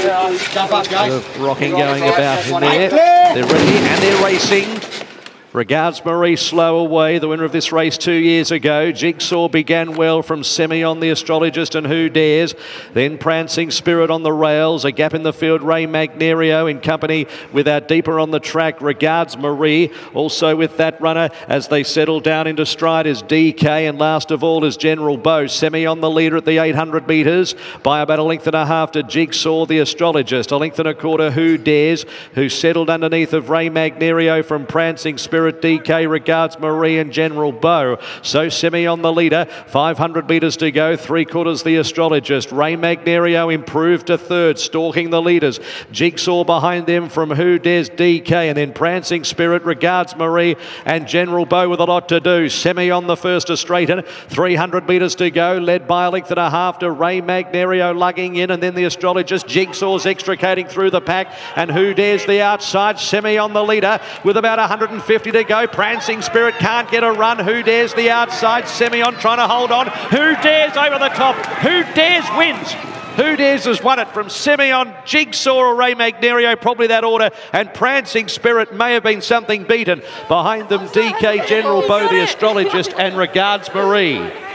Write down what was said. Bit of rocking going about in there. They're ready and they're racing. Regards, Marie slow away, the winner of this race 2 years ago. Jigsaw began well from Semillion, The Astrologist and Who Dares. Then Prancing Spirit on the rails, a gap in the field, Rey Magnerio in company with our Deeper on the track. Regards, Marie also with that runner as they settle down into stride is DK, and last of all is General Beau. Semillion the leader at the 800 metres by about 1.5 lengths to Jigsaw, The Astrologist. 1.25 lengths, Who Dares, who settled underneath of Rey Magnerio from Prancing Spirit, DK, Regards, Marie and General Beau. So Semillion the leader, 500 metres to go, 3/4 The Astrologist. Rey Magnerio improved to third, stalking the leaders. Jigsaw behind them from Who Dares, DK, and then Prancing Spirit, Regards, Marie and General Beau with a lot to do. Semillion the first to straighten, 300 metres to go, led by 1.5 lengths to Rey Magnerio lugging in, and then The Astrologist. Jigsaw's extricating through the pack, and Who Dares the outside. Semillion the leader with about 150 to go. Prancing Spirit can't get a run. Who Dares the outside. Semillion trying to hold on. Who Dares over the top. Who Dares wins. Who Dares has won it from Semillion, Jigsaw or Rey Magnerio, probably that order, and Prancing Spirit may have been something beaten. Behind them DK, General Beau, The Astrologist and Regards, Marie.